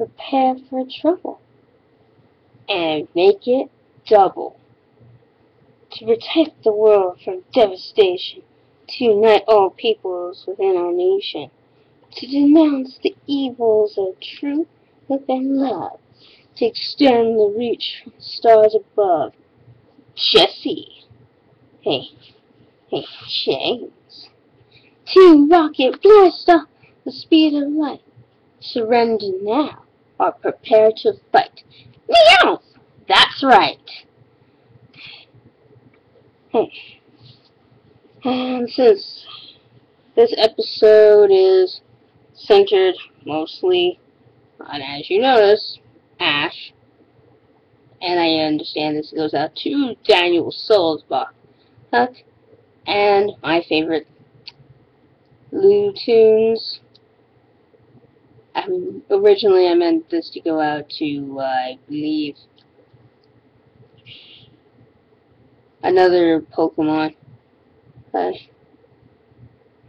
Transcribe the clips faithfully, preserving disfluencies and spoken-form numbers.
prepare for trouble and make it double. To protect the world from devastation, to unite all peoples within our nation, to denounce the evils of truth, hope, and love, to extend the reach from the stars above. Jesse, hey, hey, James, Team Rocket, blast off the speed of light. Surrender now, or prepare to fight. Meow! That's right. Hey, and since this episode is centered mostly on, as you notice, Ash, and I understand this goes out to Daniel Soulsbach, Huck, and my favorite, Lou Tunes. Um, originally, I meant this to go out to, uh, I believe, another Pokemon uh,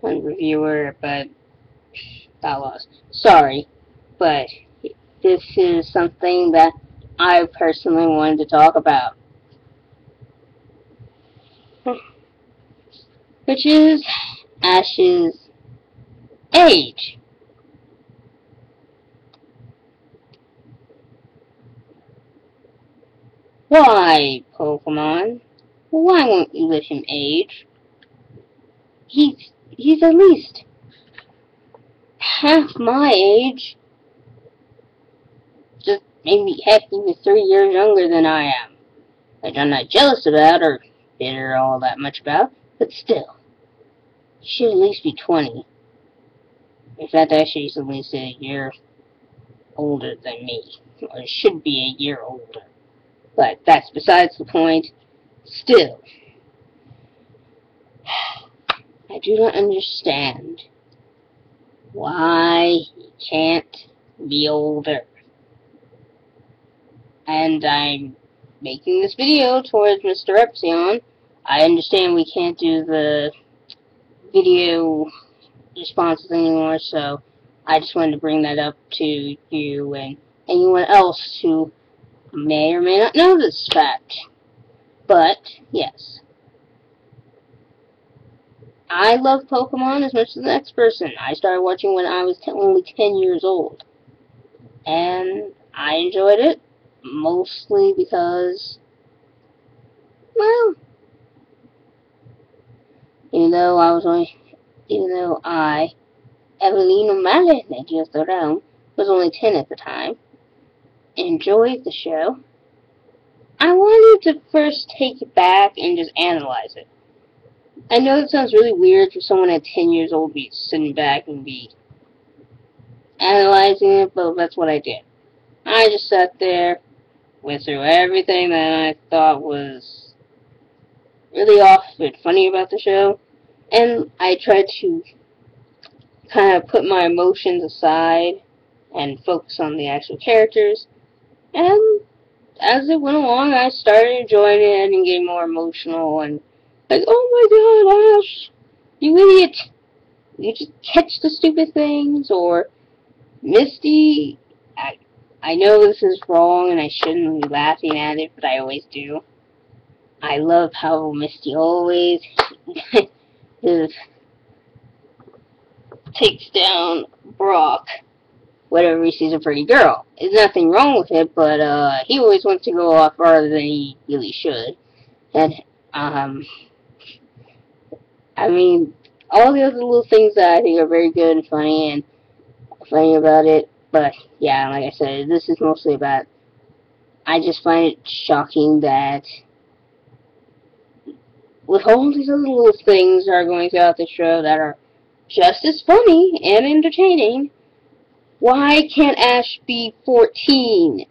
one reviewer, but got lost. Sorry, but this is something that I personally wanted to talk about, which is Ash's age. Why, Pokemon? Why won't you let him age? He's, he's at least half my age. Just maybe half, even three years younger than I am. Which I'm not jealous about or bitter all that much about, but still. He should at least be twenty. In fact, actually, he's at least a year older than me. Or should be a year older. But that's besides the point. Still, I do not understand why he can't be older. And I'm making this video towards Mister Epsion. I understand we can't do the video responses anymore, so I just wanted to bring that up to you and anyone else who may or may not know this fact. But, yes. I love Pokemon as much as the next person. I started watching when I was ten, only ten years old. And I enjoyed it, mostly because, well, even though I was only, even though I, Evelyn O'Malley, Lady of the Realm, was only ten at the time, enjoyed the show. I wanted to first take it back and just analyze it. I know it sounds really weird for someone at ten years old to be sitting back and be analyzing it, but that's what I did. I just sat there, went through everything that I thought was really off and funny about the show, and I tried to kind of put my emotions aside and focus on the actual characters, and as it went along, I started enjoying it and getting more emotional and like, oh my god, Ash, you idiot! You just catch the stupid things, or Misty, I, I know this is wrong and I shouldn't be laughing at it, but I always do. I love how Misty always is, takes down Brock whenever he sees a pretty girl. There's nothing wrong with it, but uh, he always wants to go off farther than he really should. And, um, I mean, all the other little things that I think are very good and funny and funny about it, but yeah, like I said, this is mostly about, I just find it shocking that with all these other little things that are going throughout the show that are just as funny and entertaining, why can't Ash be fourteen?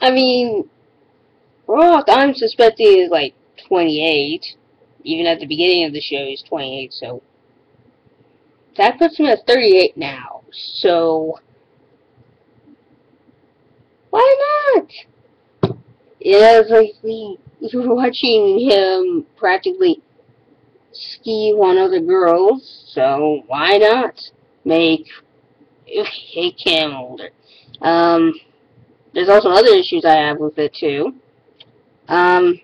I mean, Brock, I'm suspecting, is like twenty-eight. Even at the beginning of the show, he's twenty-eight, so that puts him at thirty-eight now. So, why not? Yeah, it's like we were watching him practically ski on other girls, so why not make... He came older. Um, there's also other issues I have with it too. Um,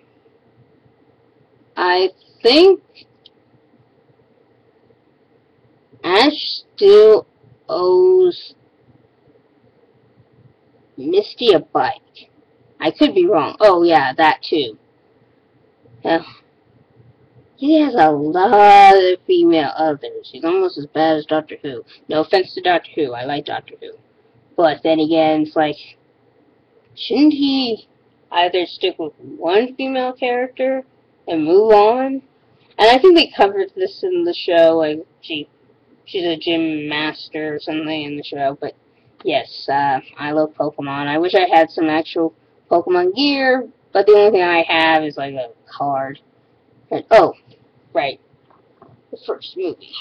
I think Ash still owes Misty a bike. I could be wrong. Oh yeah, that too. Yeah. He has a lot of female others. He's almost as bad as Doctor Who. No offense to Doctor Who. I like Doctor Who. But then again, it's like, shouldn't he either stick with one female character and move on? And I think they covered this in the show. Like, she, she's a gym master or something in the show. But yes, uh, I love Pokemon. I wish I had some actual Pokemon gear. But the only thing I have is like a card. And, oh, right, the first movie.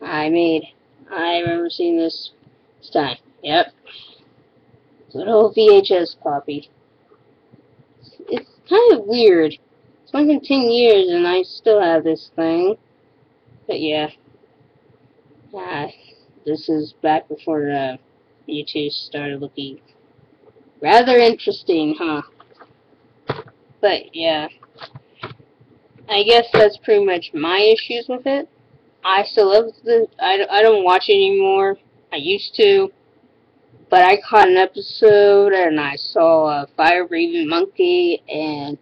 I made, I remember seeing this, this time, yep. Good old V H S copy. It's, it's kind of weird. It's more than ten years and I still have this thing. But yeah, ah, this is back before the you two started looking rather interesting, huh? But yeah, I guess that's pretty much my issues with it. I still love the. I, I don't watch it anymore. I used to, but I caught an episode and I saw a fire-breathing monkey, and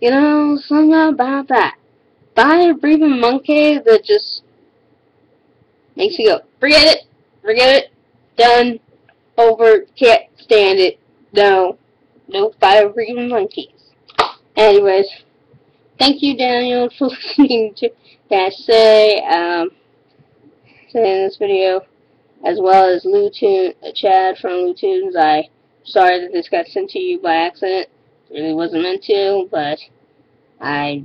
you know something about that fire-breathing monkey that just makes me go, forget it, forget it. Done. Over. Can't stand it. No. No fire-breathing monkeys. Anyways, thank you, Daniel, for listening to that say, um, saying this video, as well as Lutoon, uh, Chad from Lutoons. I'm sorry that this got sent to you by accident. It really wasn't meant to, but I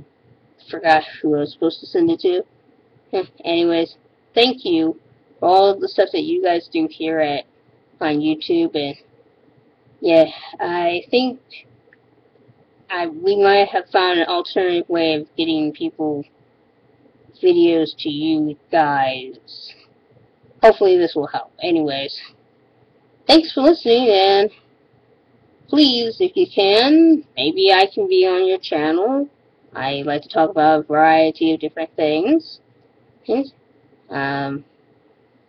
forgot who I was supposed to send it to. Anyways, thank you. All of the stuff that you guys do here at on YouTube, and yeah, I think I we might have found an alternative way of getting people videos to you guys. Hopefully this will help. Anyways, thanks for listening, and please, if you can, maybe I can be on your channel. I like to talk about a variety of different things. Um.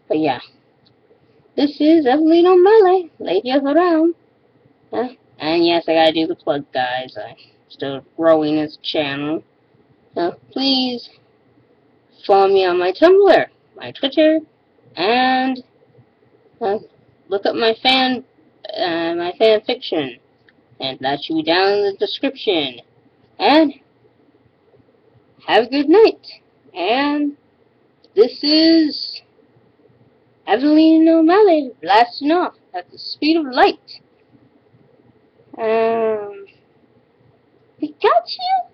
But yeah, this is Evelyn O'Malley, lady of the realm. Huh? And yes, I gotta do the plug, guys. I'm still growing this channel. So please follow me on my Tumblr, my Twitter, and uh, look up my fan, uh, my fan fiction, and that should be down in the description. And have a good night. And this is Evelyn O'Malley blasting off at the speed of light. Um, Pikachu?